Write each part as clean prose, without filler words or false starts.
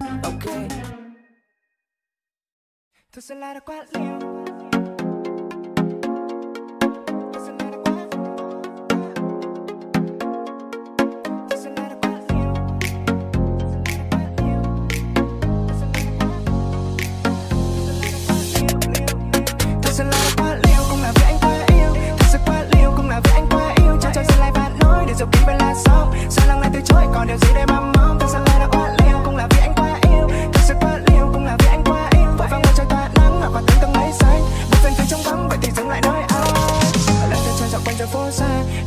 Okay. Thật sự là đã quá liều.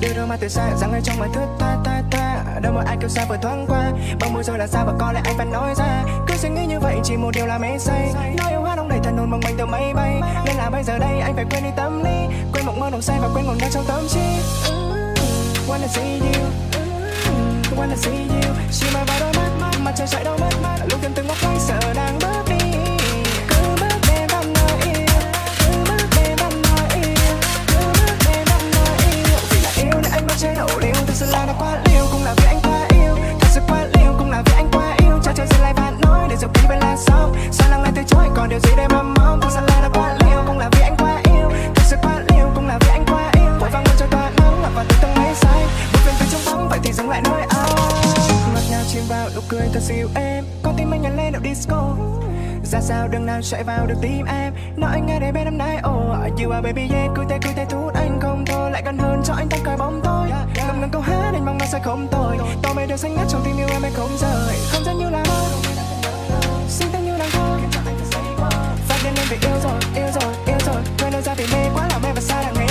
Điều đâu mà từ xa rằng ngay trong màn thức ta đâu một ai kêu xa vừa thoáng qua bao môi rồi là xa và có lẽ anh phải nói ra cứ suy nghĩ như vậy chỉ một điều là mê say nói yêu hát ông đầy thần hồn bằng mình từ máy bay nên là bây giờ đây anh phải quên đi tâm lý quên mộng mơ đồng say và quên hồn đau trong tâm trí. Wanna see you, wanna see you, chỉ mãi vào đôi mắt mặt trời chạy đâu mất lúc em từng ngóc quay sợ đang bước đi. Nụ cười thật sự yêu em, con tim anh nhảy lên đậu disco. Ra sao đường nào chạy vào được tim em, nói anh nghe để bên em nái ồ. You are baby yeah, cứ thế thút anh không thôi, lại gần hơn cho anh tan còi bóng tối. Ngập ngừng câu hát anh mong mơ sẽ không tồi, tỏ mây đều xanh ngắt trong tim yêu em không rời. Không gian như là mơ, xinh tan như làn khói. Phát điên lên vì yêu rồi, yêu rồi, yêu rồi. Quên đâu ra vì mê quá là mê và xa là ngày.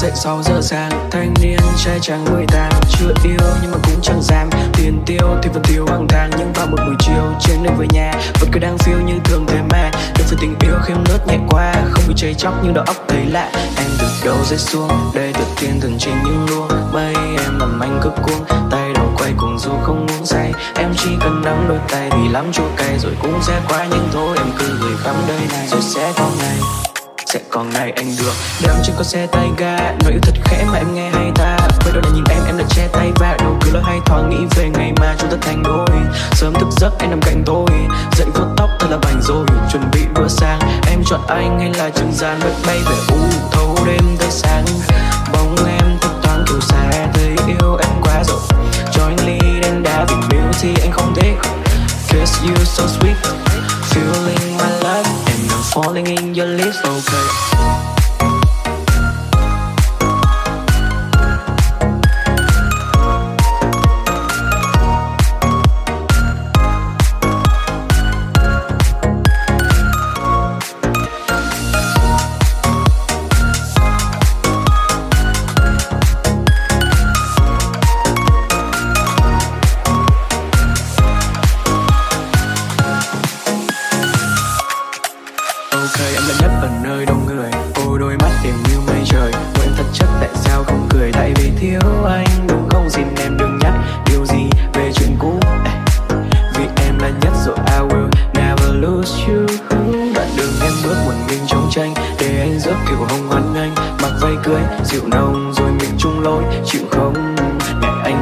Dậy 6 giờ sáng, thanh niên trai trắng buổi tàn. Chưa yêu nhưng mà cũng chẳng dám, tiền tiêu thì vẫn thiếu hàng tháng. Nhưng vào một buổi chiều trên đường về nhà vẫn cứ đang phiêu như thường thế mà. Đừng phải tình yêu khiêm nớt nhẹ qua, không bị cháy chóc nhưng đầu óc thấy lạ. Em từ đâu rơi xuống, đây tự tiên từng trình những luông. Mây em làm anh cứ cuống, tay đầu quay cùng dù không muốn say. Em chỉ cần nắm đôi tay vì lắm chua cay rồi cũng sẽ qua. Nhưng thôi em cứ gửi gắm đời này rồi sẽ có ngày. Sẽ còn ngày anh được đeo trên con xe tay ga. Nói yêu thật khẽ mà em nghe hay ta. Với đôi này nhìn em đã che tay và đầu cứ lối hay thoáng nghĩ về ngày mà chúng ta thành đôi. Sớm thức giấc anh nằm cạnh tôi, dậy vuốt tóc thật là bảnh rồi. Chuẩn bị bữa sáng, em chọn anh hay là trứng rán. Vẫn bay về u thấu đêm tới sáng. Bóng em thấp thoáng kiểu xa, thấy yêu em quá rồi. Cho anh ly đen đá vì beauty anh không thích. Kiss you so sweet, feeling my love. Falling in your lips, okay.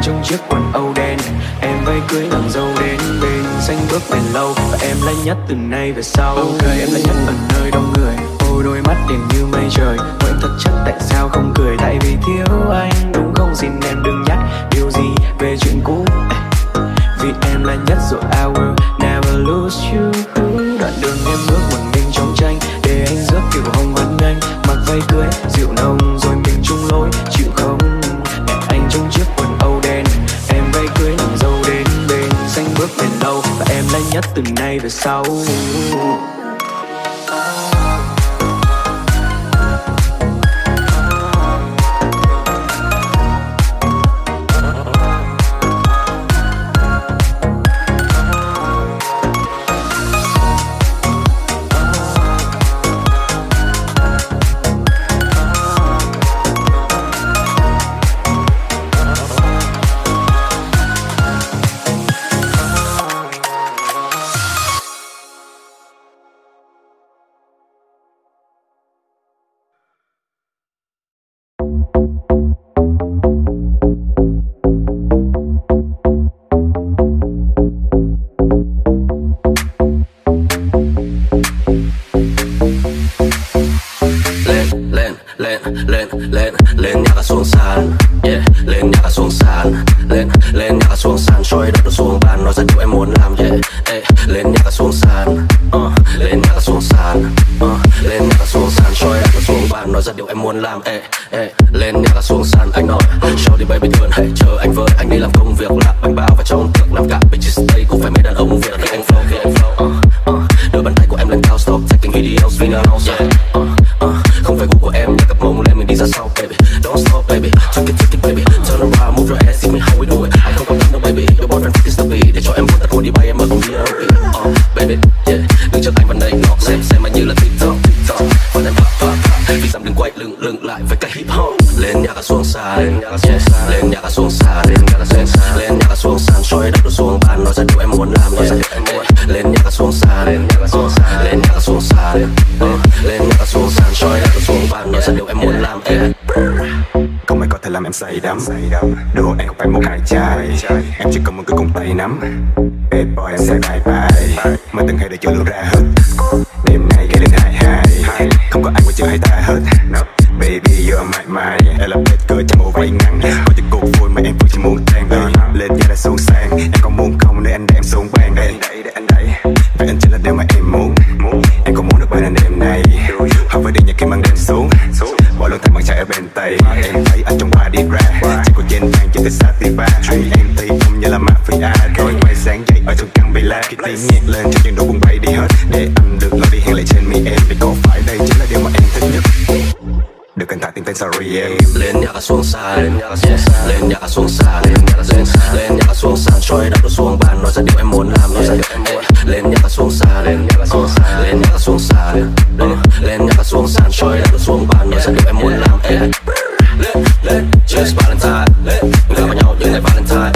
trong chiếc quần âu đen. Em vây cưới nàng dâu đến bên xanh bước bền lâu, và em lạnh nhất từ nay về sau. Okay, em lạnh nhất ở nơi đông người. Ôi đôi mắt đẹp như mây trời, em thật chắc tại sao không cười? Tại vì thiếu anh đúng không? Xin em đừng nhắc điều gì về chuyện cũ. Vì em lạnh nhất rồi, I will never lose you. Đoạn đường em bước một mình trong tranh, để anh rước kiểu hồng hoan nghênh, mặc váy cưới dịu nồng rồi mình chung lối chịu không? Đẹp anh trong chiếc quần âu đen, em váy cưới nàng dâu đến bên xanh bước bền lâu, và em lạnh nhất từ nay về sau. Lên nhà cả xuống sàn, yeah. Lên nhà cả xuống sàn, lên nhà cả xuống sàn, cho đất nó xuống bàn, nói ra điều em muốn làm, yeah. Hey, lên nhà cả xuống sàn, lên nhà cả xuống sàn, lên nhà cả xuống sàn, cho đất nó xuống bàn, nói ra điều em muốn làm, hey, hey. Lên nhà cả xuống sàn, anh nói, cho đi baby thường hãy chờ anh với, anh đi làm công việc là anh bao và trong tiệc làm cả bitches stay cũng phải mấy đàn ông Việt để anh flow, khi anh flow, đưa bàn tay của em lên cao stop, taking videos, winner house, yeah. Không phải gu của em, cặp mông lên mình đi ra sau, baby. Don't stop, baby. Take it, baby. Turn around, move your ass, see me how we do it. I không có tâm đâu, baby. Your boyfriend fit is the beat. Để cho em muốn tạt hôn đi bay em ở công viên Audi. Baby, yeah. Đứng trước anh vẫn đầy ngọt, xem anh như là TikTok. Vẫn em pop. Vì dám đừng quay lưng lại với cái hip hop. Lên nhà cả xuống sàn, lên nhà cả xuống sàn, lên nhà cả xuống sàn, cho em đặt đồ xuống bàn, nói ra điều em muốn làm, nói ra điều em muốn. Lên nhà cả xuống sàn, lên nhà cả xuống sàn, lên nhà cả xuống sàn, lên nhà cả xuống sàn, cho em đặt đồ xuống bàn, nói ra điều em muốn làm. Không ai có thể làm em say đắm, đồ em không phải một hai chai, em chỉ cần một cái cùng tay nắm, bad boy em sẽ bye bye, mới từng hay để cho lưu ra hết, đêm nay cái đêm 22, không có ai ngoài chơi hay ta hết. Baby, you're my, em là bếp cơ trong màu váy ngắn. Có những cuộc vui mà em vẫn chỉ muốn tan. Lên nhà đã xuống sang, em còn muốn không để anh đem xuống bàn. Để anh đẩy, vậy anh chính là điều mà em muốn. Em còn muốn được bên anh đêm này, không phải đi nhà khi mang đêm xuống. Bỏ luôn tay bằng trái ở bên tay, em thấy anh trong hoa đi ra. Chỉ có trên bàn chưa tới xa tiếng ba. Em thấy không như là mafia, rồi ngoài sáng dậy ở trong căn villa. Khi tiếng nhạc lên trong những đồ buồn bay đi hết, để anh được lo đi hẹn lại trên mi em. Vì có phải đây chính là điều mà em thích nhất? Được anh thả tiếng tên sorry em. Lên nhà cả xuống sàn, lên nhà cả xuống sàn, lên nhà cả xuống sàn, cho em đặt đồ xuống bàn, nói ra điều em muốn làm, nói ra điều em muốn. Lên nhà cả xuống sàn, lên nhà cả xuống sàn, lên nhà cả xuống sàn, lên nhà cả xuống sàn, cho em đặt đồ xuống bàn, nói ra điều em muốn làm. Lên just Valentine, lên gặp nhau những ngày Valentine,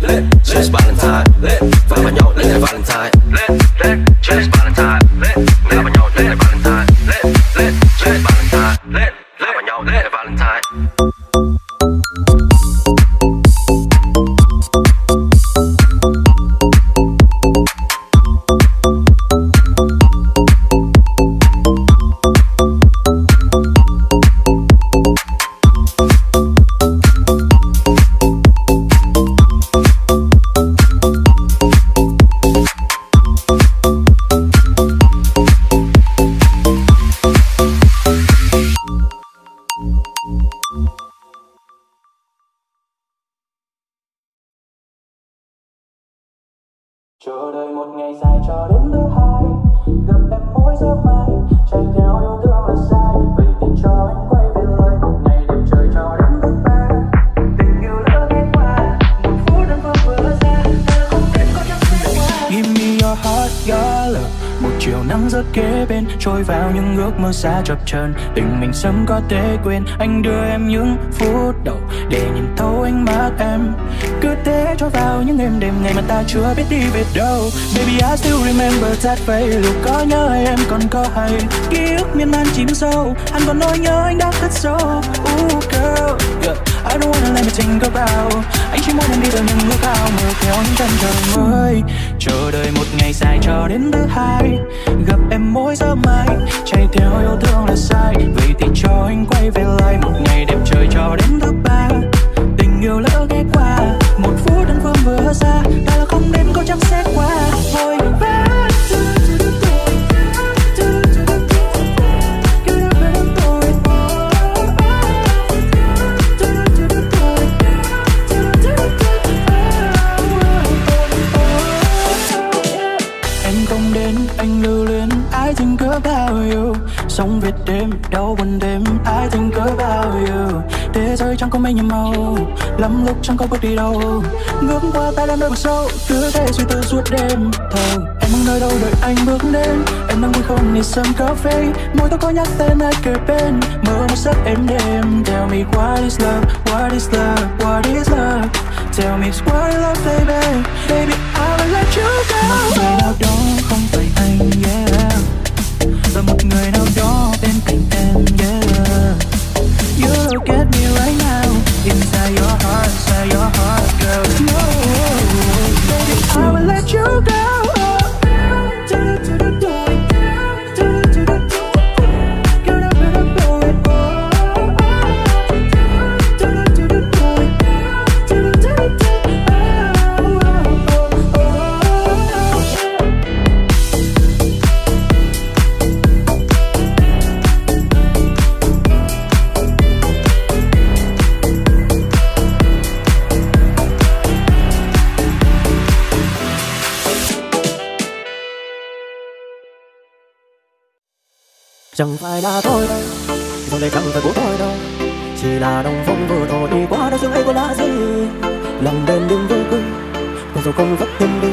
lên just Valentine, lên gặp nhau những ngày Valentine, lên just Valentine, lên gặp nhau những ngày Valentine, lên just Valentine, lên. Let Valentine. Chờ đợi một ngày dài cho đến thứ hai, gặp em mỗi giờ mai, chạy theo yêu thương là sai, vậy tình cho anh quay về lời một ngày đẹp trời cho đến thứ ba, tình yêu lỡ ngày qua, một phút đã vừa ra, ta không thể có chấp nhận qua. Give me your heart, your love, một chiều nắng rớt kế bên, trôi vào những ước mơ xa chập chờn. Tình mình sớm có thể quên, anh đưa em những phút đầu để nhìn thấu ánh mắt em. Cứ thế trôi vào những êm đêm, ngày mà ta chưa biết đi về đâu. Baby I still remember that face, lúc có nhớ em còn có hay ký ức miên man chìm sâu, anh còn nỗi nhớ anh đã cất sâu. Ooh girl, yeah, I don't wanna let me think about. Anh chỉ muốn em đi tới những ngôi cao, mơ theo những chân trời mới, chờ đợi một ngày dài cho đến thứ hai, gặp em mỗi giờ mai. Chạy theo yêu thương là sai, vậy thì cho anh quay về lại một ngày đẹp trời cho đến thứ ba. Tình yêu lỡ ghé qua, một phút đơn phương vừa xa, ta là không nên có chăm xét quá. Thôi về. Sống Việt đêm, đau buồn đêm, I think about you. Thế giới chẳng có mấy nhiều màu, lắm lúc chẳng có bước đi đâu. Ngước qua ta đang đợi một sâu, cứ thế suy tư suốt đêm. Thôi, em đang nơi đâu đợi anh bước đến. Em đang vui không đi sân cà phê, môi tôi có nhắc tên ai kề bên. Mơ một giấc êm đêm, tell me what is love, what is love, what is love. Tell me what is love baby, baby I will let you go. Một người nào đó không phải anh, yeah. Và một người nào đó bên cạnh em, yeah. You look at me right now, inside your heart, girl. No, baby, I will let you go. Chẳng phải là tôi đâu, rồi lại chẳng phải của tôi đâu. Chỉ là đồng phong vừa rồi đi quá, đã sương ấy có lá gì. Lòng đêm đêm vui vui, còn dù không vất thêm đi.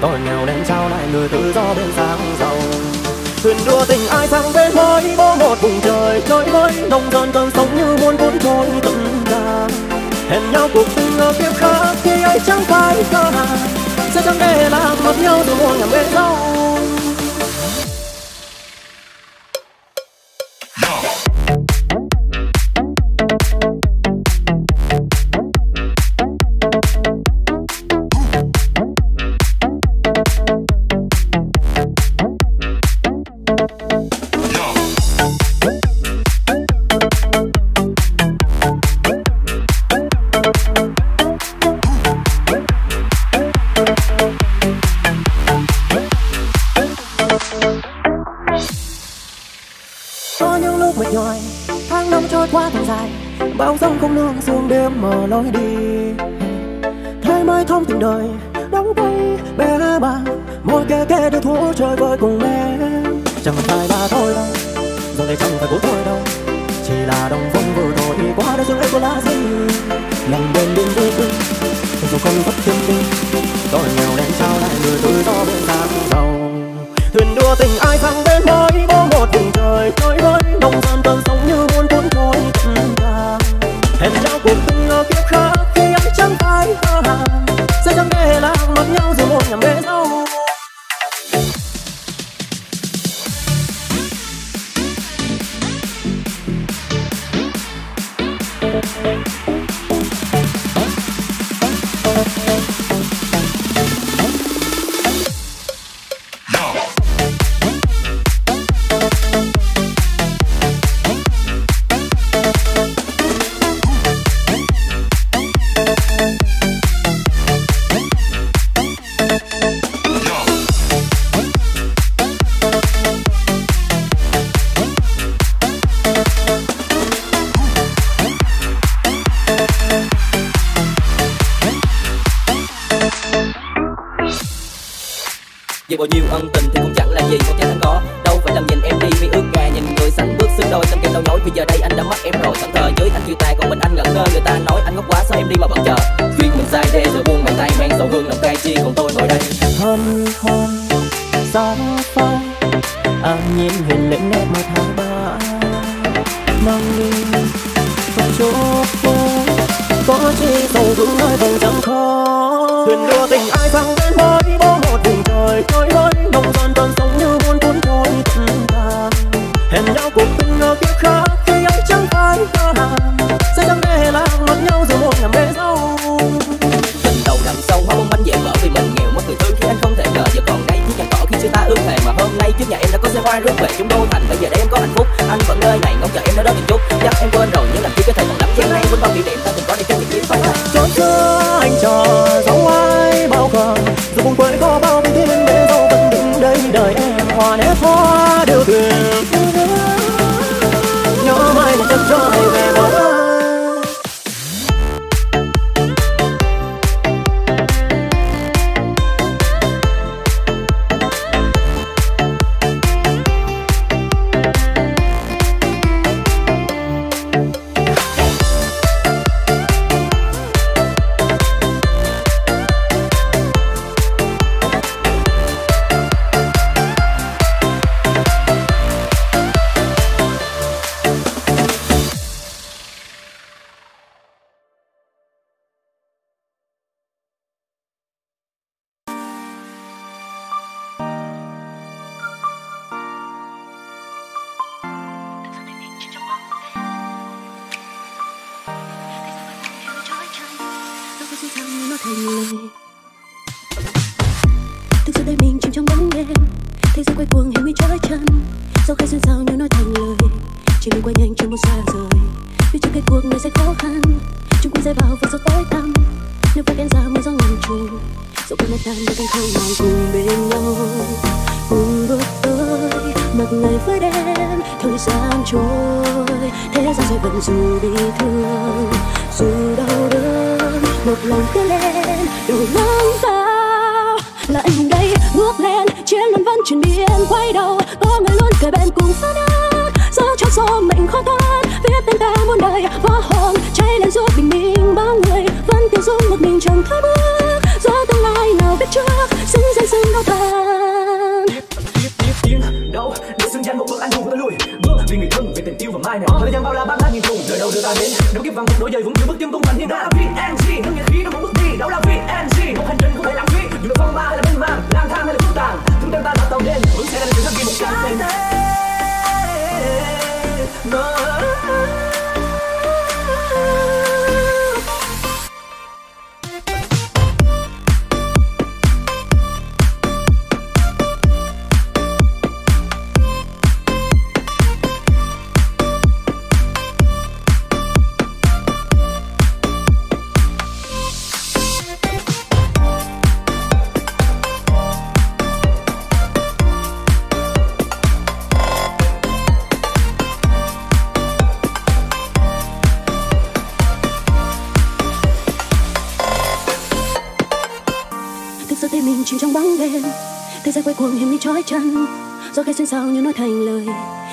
Tôi nghèo nên trao lại người tự do bên sáng giàu. Thuyền đua tình ai sang bên mới, có một vùng trời trói mới. Nông dân cơn sống như muốn cuốn trôi tất cả. Hẹn nhau cuộc tình ở phía khác, khi ấy chẳng phải xa. Sẽ chẳng để làm mất nhau từ một nhà bên nhau. Bao nhiêu ân tình thì cũng chẳng là gì, không chắc anh có. Đâu phải làm nhìn em đi mi ước gà, nhìn người sánh bước xứng đôi tâm kêu đau nhói. Vì giờ đây anh đã mất em rồi, sẵn thờ dưới anh chia tay, còn mình anh ngẩn ngơ. Người ta nói anh ngốc quá sao em đi mà vẫn chờ. Chuyện mình sai đe rồi buông bàn tay, mang sầu hương lòng cay chi, còn tôi ngồi đây. Hân hoan xa phong nhiên huyền lẫy nét màu tháng ba mang đi trong chỗ phố có chi cầu vững nơi vùng chẳng khó thuyền đưa tình ai thăng đến mới bó một vùng trời tới lối đồng gian toàn sống như buôn cuốn trôi tình ta hẹn nhau cuộc tình ở kiếp khác khi ấy chẳng phải ta sẽ chẳng để là mất nhau rồi một làm bể sau tình đầu đằng sau hoa bông bánh dễ vỡ vì mình nghèo mất người thương khi anh không thể ngờ giờ còn đây chứ chẳng tỏ khi xưa ta ước thề mà hôm nay trước nhà em đã có xe hoa rước về chúng đô thành bây giờ đây em có hạnh phúc anh vẫn nơi này ngóng chờ em nơi đó một chút chắc em quên rồi nhưng làm chi có thể còn lắm chén nay vẫn còn kỷ niệm ta từng có đi trong những chuyến phóng chốn xưa anh chờ dấu ai bao giờ dù vùng quê có bao bình thiên để dâu vẫn đứng đây đời em hoa nếp hoa điều thuyền nhỏ mai một chân trời về bờ.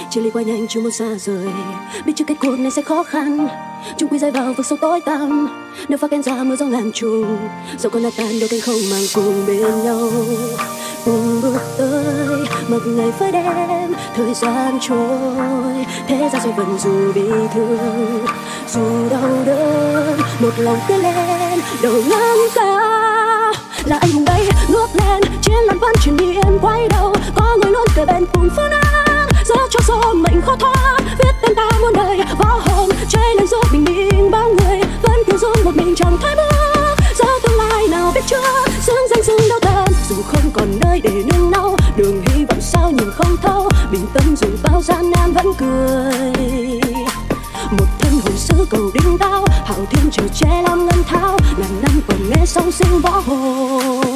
Chia ly quá nhanh chưa muốn xa rời, biết trước kết cuộc này sẽ khó khăn. Chúng quy rơi vào vực sâu tối tăm. Nếu pha ken ra mưa gió ngàn trùng, dẫu có nát tan đôi cánh không mang cùng bên nhau. Cùng bước tới, mặc ngày với đêm, thời gian trôi. Thế gian rồi vẫn dù bị thương, dù đau đớn, một lòng tiến lên, đầu ngắm cao. Là anh hùng đây ngước lên, chiến lan vẫn chuyển biến quay đầu. Có người luôn kề bên cùng phương nam. Gió cho số mệnh khó thoát, viết tên ta muôn đời võ hồn cháy lên giữa bình minh bao người vẫn kiêu dung một mình chẳng thoái bước. Gió tương lai nào biết chưa, sương danh sương đau tàn dù không còn nơi để nương náu. Đường hy vọng sao nhìn không thấu, bình tâm dù bao gian nan vẫn cười. Một thân hồn sứ cầu đinh đao, hạo thiên trời che lam ngân thao, ngàn năm còn nghe song sinh võ hồn.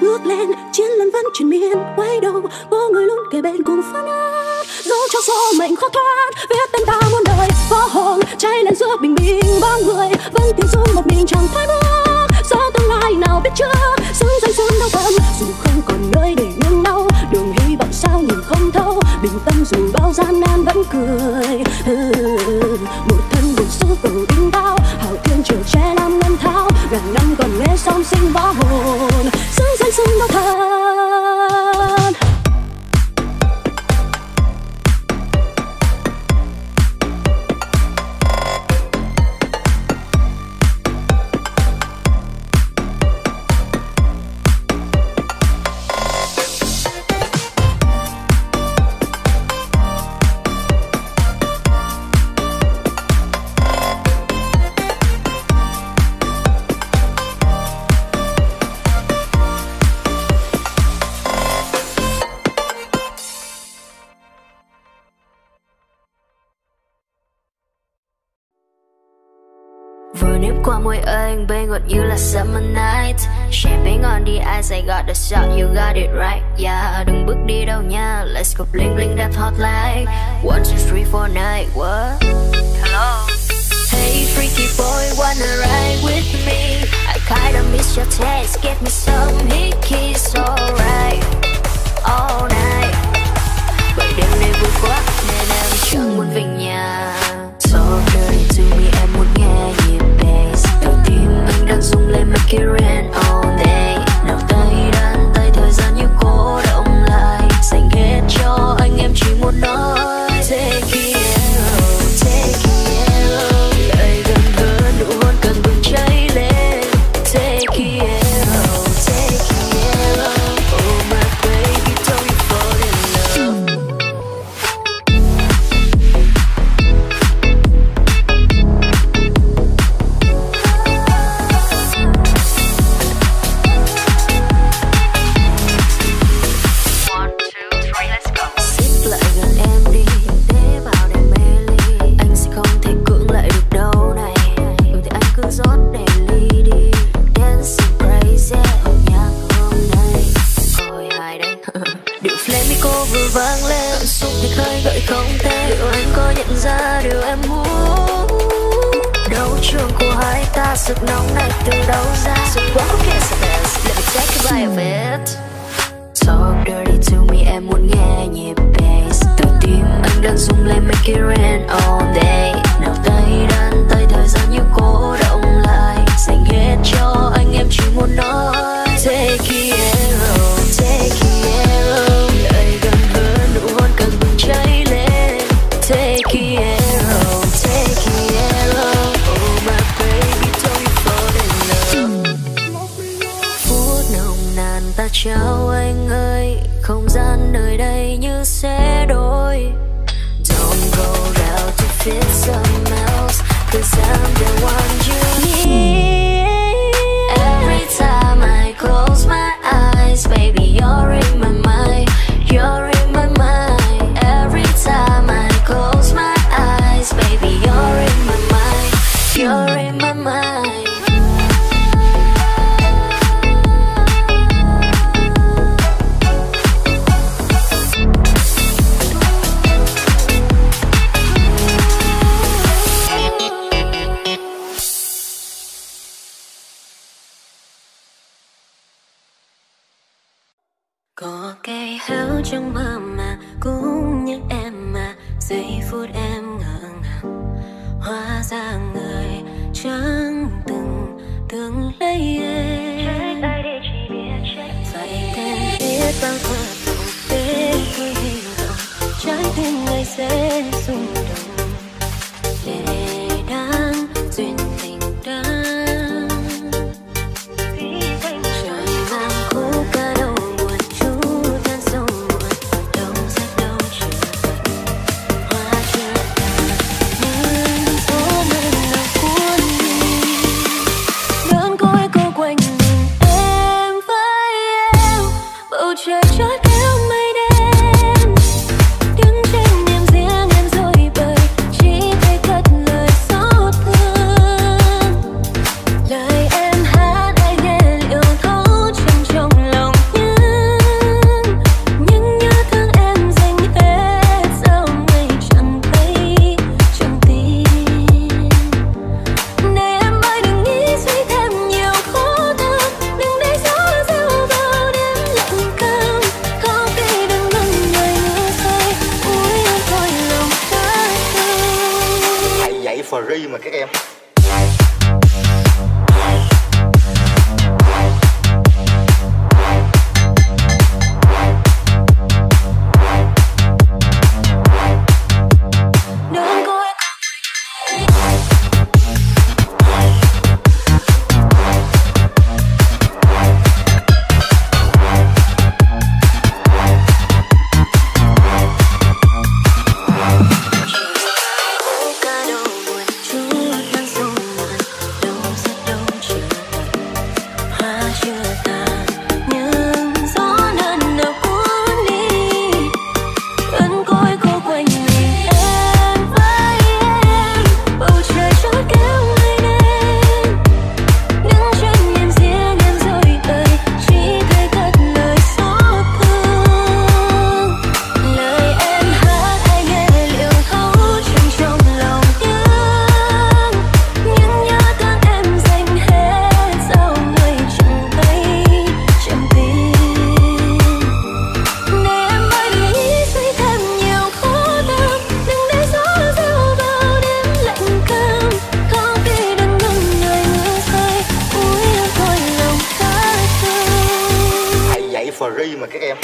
Ngước lên, chiến lần vẫn chuyển miên, quay đầu, có người luôn kề bên cùng phá nát. Dẫu cho số mệnh khó thoát, viết tên ta muôn đời võ hồn cháy lên giữa bình minh bao người vẫn tiếng dung một mình chẳng thoái bước. Gió tương lai nào biết chưa, sương danh sương đau thầm dù không còn nơi để nương náu. Đường hy vọng sao nhìn không thấu, bình tâm dù bao gian nan vẫn cười. Một thân một sức cầu đinh đao, hào thiên trường che nam ngân thao, ngàn năm còn nghe song sinh võ hồn. Sương danh sương đau thầm. môi anh bay ngọt như là summer night. Champagne on the ice, I got the shot, you got it right. Yeah, đừng bước đi đâu nha. Let's go bling bling that hot light. 1, 2, 3, 4, 9, what? Hello. Hey freaky boy, wanna ride with me? I kinda miss your taste, give me some hit kiss, alright. All night. Bởi đêm nay vui quá nên em chẳng muốn về nhà. Talk dirty to me, em muốn nghe nhịp bass. Đầu tiên anh đang rung lên make it rain all day. Nào tay đan tay thời gian như cô động lại. Dành hết cho anh em chỉ muốn nói. Trời trói theo mây đen, đứng trên niềm riêng. ly mà các em.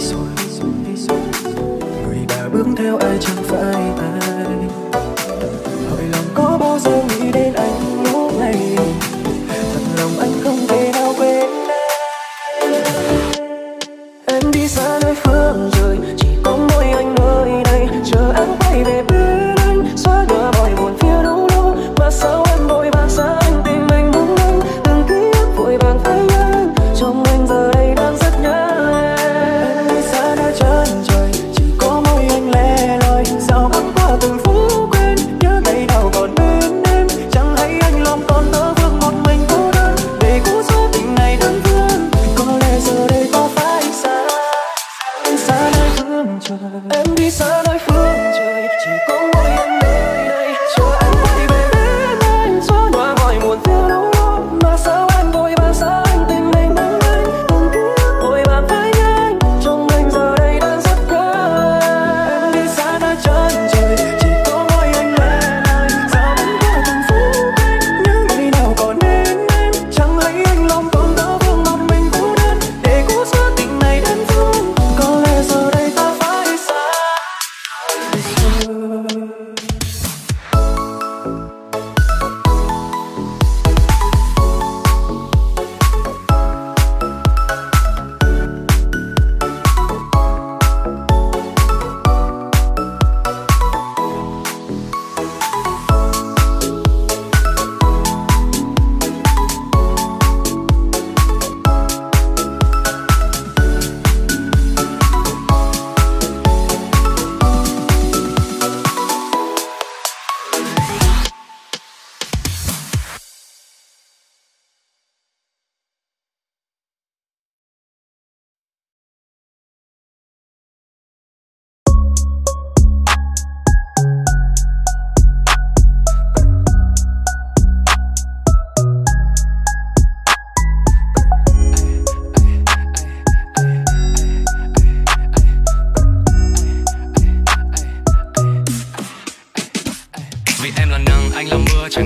hay rồi. Người đã bước theo ai chẳng phải ai. Hồi lòng có bao giờ nghĩ đến anh lúc này. Thật lòng anh không thể nào quên em. Em đi xa nơi phương trời, chỉ có mỗi anh nơi đây. Chờ anh quay về bên anh, xóa nhòa mọi buồn phiền đâu đâu. Mà sao em vội vàng xa anh, tìm anh muốn anh. Từng ký ức vội vàng phải anh, trong anh giờ đây đang rất nhớ em. Em đi xa nơi chân trời, chỉ có mỗi anh lẻ loi. Dạo băng qua từng phút quên, nhớ ngày nào còn bên em. Chẳng hay anh lòng còn tơ vương một mình cô đơn. Để cũ số tình này đơn vương, có lẽ giờ đây có phải xa. Em đi xa nơi phương trời, em đi xa nơi phương trời, chỉ có mỗi anh nơi đây. Chờ anh quay về bên anh, xóa nhòa mọi buồn phiền đâu đó. Mà sao em vội vàng xa anh, tìm anh muốn anh. Từng ký ức vội vàng phải nhanh, trong anh giờ đây đang rất nhớ em. Em đi xa nơi chân trời, chỉ có mỗi anh lẻ loi. Dạo băng qua từng phút quên, nhớ ngày nào còn bên em. Chẳng hay anh lòng còn tơ vương một mình cô đơn. Để cũ số tình này đơn phương, có lẽ giờ đây ta phải xa. Chẳng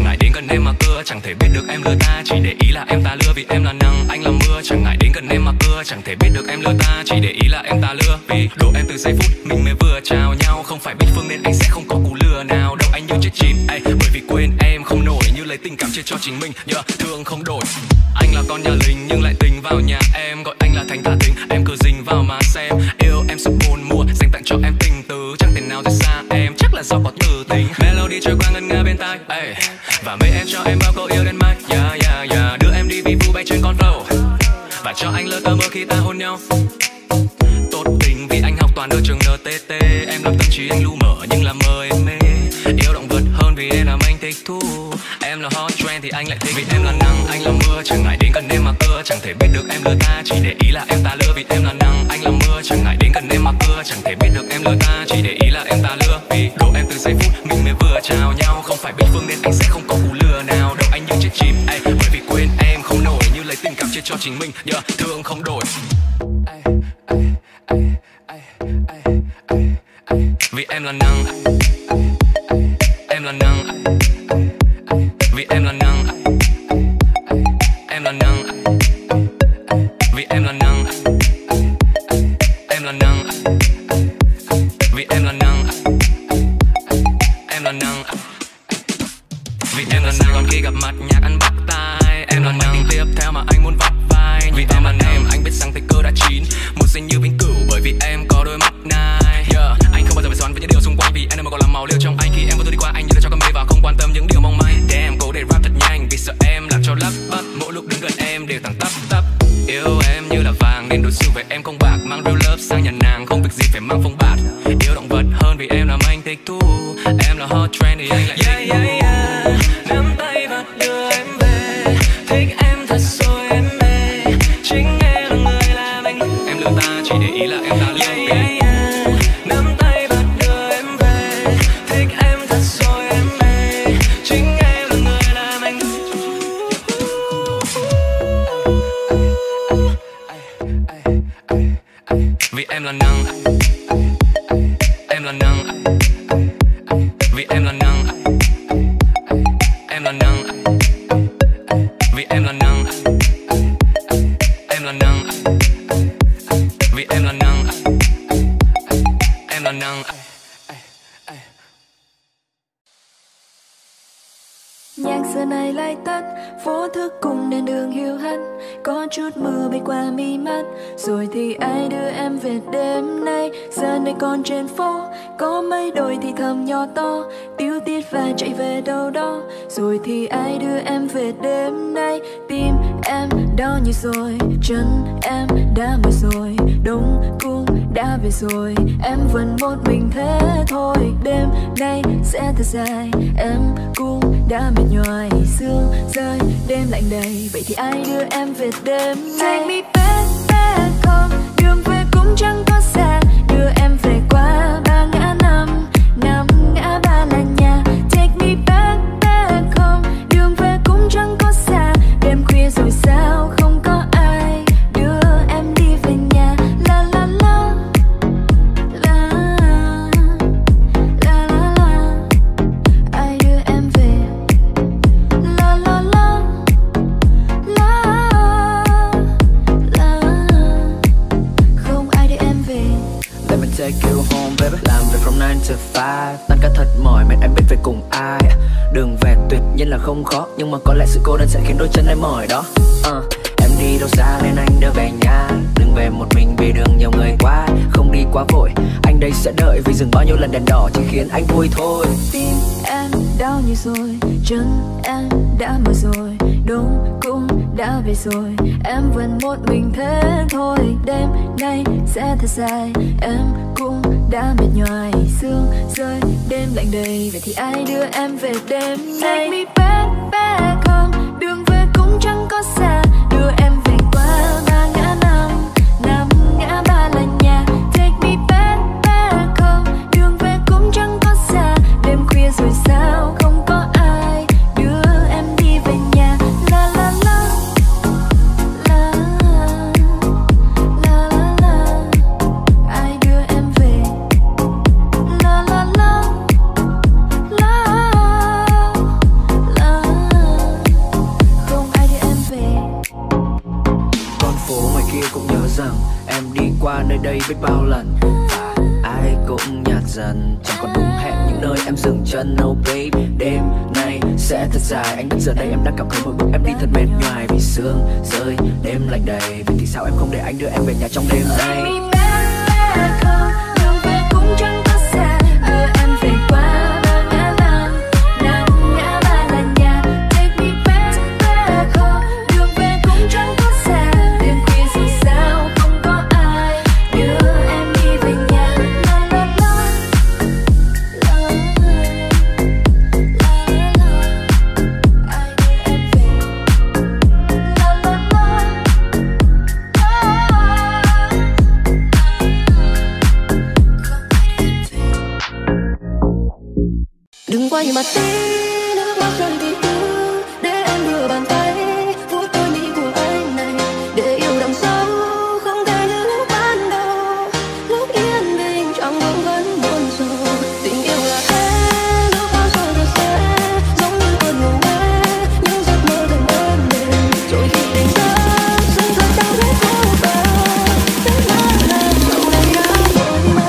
ngại đến gần em mà cưa, chẳng thể biết được em lừa ta, chỉ để ý là em ta lừa. Vì em là nắng, anh là mưa. Chẳng ngại đến gần em mà cưa, chẳng thể biết được em lừa ta, chỉ để ý là em ta lừa. Vì đổ em từ giây phút mình mới vừa chào nhau, không phải biết phương nên anh sẽ không có cú lừa nào. Đâu anh như chết chìm, ay, bởi vì quên em không nổi, như lấy tình cảm chia cho chính mình, nhớ thương không đổi. Anh là con nhà lính nhưng lại tính vào nhà em, gọi anh là thánh tha tính, em cứ dính vào mà xem. Yêu em sụp buồn mùa, dành tặng cho em tình tứ, chẳng thể nào rời xa em, chắc là do có từ tính. Melody trôi qua ngân nga bên tai, ay. Và mấy em cho em bao câu yêu đến mai, yeah, yeah, yeah. Đưa em đi vì vui bay trên con flow, và cho anh lơ tơ mơ khi ta hôn nhau. Tốt tình vì anh học toàn ở trường NTT, em làm tâm trí anh lu mở nhưng làm mơ em mê. Yêu động vật hơn vì em làm anh thích thú, em là hot trend thì anh lại thích. Vì em là nắng, anh là mưa, chẳng ngại đến gần em mà cưa, chẳng thể biết được em lừa ta, chỉ để ý là em ta lừa. Vì em là nắng, anh là mưa, chẳng ngại đến gần em mà cưa, chẳng thể biết được em lừa ta, chỉ để ý là em ta lừa. Vì đổ em từ giây phút mình mới vừa chào nhau, không phải biết phương nên anh sẽ không có cú lừa nào. Đâu anh như chết chìm, ay, bởi vì quên em không nổi, như lấy tình cảm chia cho chính mình, nhớ thương không đổi. Vì em là nắng, em là nắng. Vì em là nắng, em là nắng. Vì em là nắng, em là nắng. Vì em là nắng, em là nắng. Vì em là nắng, còn khi gặp mặt nhạc ăn bắt tai. Em là nắng, tình tiếp theo mà anh muốn vắt vai. Vì em là nắng, anh biết rằng tình cơ đã chín, một giây như vĩnh cửu bởi vì em có đôi mắt nai. Anh không bao giờ phải xoắn với những điều xung quanh, vì em mà còn làm màu liều trong anh. Khi em vô tư đi qua anh như đã cho cầm mê vào, không quan tâm những điều mong manh. Damn, cố để rap thật nhanh vì sợ em làm cho lắp bắp. Mỗi lúc đứng gần em đều thẳng tắp tắp. Yêu em như là vàng nên đối xử với em không bạc, mang real love sang nhà nàng không việc gì phải mang phong bạt. Yêu động vật hơn vì em làm anh thích thú, em là hot trend thì anh lại thích thú. Nắm tay và đưa em về, thích em thật rồi em mê, chính em là người làm anh lừa. Em lừa ta chỉ để ý là em ta lừa. Vì em là nắng, em là nắng. Vì em là nắng, em là nắng. Vì em là nắng, em là nắng. Vì em là nắng. phai tắt, phố thức cùng đèn đường hiu hắt, có chút mưa bay qua mi mắt. Rồi thì ai đưa em về đêm nay? Giờ này còn trên phố, có mấy đôi thì thầm nhỏ to, tíu tít và chạy về đâu đó. Rồi thì ai đưa em về đêm nay? Tim em đau như rồi, chân em đã mỏi rồi, đông cũng đã về rồi, em vẫn một mình thế thôi. Đêm nay sẽ thật dài, em cũng đã mệt nhoài, sương rơi đêm lạnh đầy, vậy thì ai đưa em về đêm nay? Take me back, back home, đường về cũng chẳng có xa, đưa em về qua ba ngã năm, năm ngã ba là nhà. Take me back, back home, đường về cũng chẳng có xa, đêm khuya rồi sao không có ai đưa em đi về nhà. La la la, la la la la, ai đưa em về? La la la, la la, không ai đưa em về. Let me take you home baby. Làm việc from 9 to 5, tan ca thật mỏi mệt em biết về cùng ai. Đường về tuyệt nhiên là không khó, nhưng mà có lẽ sự cô đơn sẽ khiến đôi chân em mỏi đó. Em đi đâu xa nên anh đưa về nhà, đừng về một mình vì đường nhiều người quá. Không đi quá vội, anh đây sẽ đợi, vì dừng bao nhiêu lần đèn đỏ chỉ khiến anh vui thôi. Tim em đau như rồi, chân em đã mỏi rồi, đông cũng đã về rồi, em vẫn một mình thế thôi. Đêm nay sẽ thật dài, em cũng đã mệt nhoài, sương rơi đêm lạnh đầy, vậy thì ai đưa em về đêm nay? Take me back, back home, đường về cũng chẳng có xa, đưa em về qua ba ngã năm, năm ngã ba là nhà. Take me back, back home, đường về cũng chẳng có xa, đêm khuya rồi sao không có ai đưa em đi về nhà. La la la, la la la, la ai đưa em về? La la la, la la, không ai đưa em về. Con phố ngoài kia cũng nhớ rằng em đi qua nơi đây biết bao lần, và ai cũng nhạt dần, chẳng còn đúng hẹn những nơi em dừng chân. Oh baby, đêm nay sẽ thật dài, anh biết giờ đây em đã cảm thấy mỗi bước em đi thật mệt nhoài, vì sương rơi đêm lạnh đầy, vậy thì sao em không để anh đưa em về nhà trong đêm nay? Đường về cũng chẳng có xa, đưa em về qua ba ngã năm, năm ngã ba là nhà. Take me back, back home, đường về cũng chẳng có xa, đêm khuya rồi sao không có ai đưa em đi về nhà. La la la, la la la, la ai đưa em về? La la la, la đừng quay mặt đi, nước mắt rơi vì yêu, để em vừa bàn tay phút đôi mi của anh này, để yêu đậm sâu không thể như lúc ban đầu, lúc yên bình trong bóng vẫn buồn rầu. Tình yêu là thế, nước mắt rơi rồi sẽ giống như cơn ngủ mê, những giấc mơ thành đêm mình, rồi khi tỉnh giấc sương rơi trong vết cô đơn, nước mắt làm sầu đầy áo buồn mơ.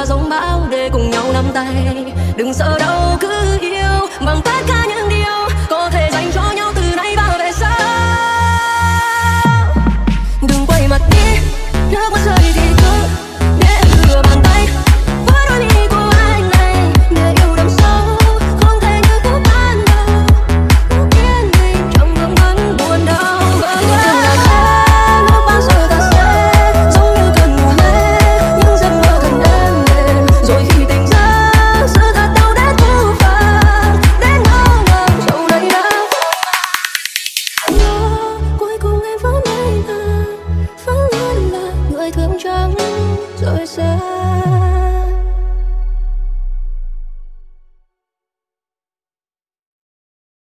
qua giông bão để cùng nhau nắm tay. Đừng sợ đâu, cứ yêu bằng tất cả những điều có thể dành cho nhau từ nay và về sau. Đừng quay mặt đi, nước mắt rơi thì cứ để rửa bàn tay với đôi mi của anh này. Để yêu đằng sau không thể như của ban đầu, cũng khiến mình trong vương vấn buồn đau. Những cơn lạc lẽ, lúc bao giờ ta sẽ giống như cơn mùa hè, những giấc mơ thần em đêm. Rồi khi tỉnh ra, sự thật đâu đã thu phàng, đến ngỡ ngàng sâu đầy đau. Nhớ cuối cùng em vẫn anh ta, vẫn luôn là người thương trắng rồi sẽ.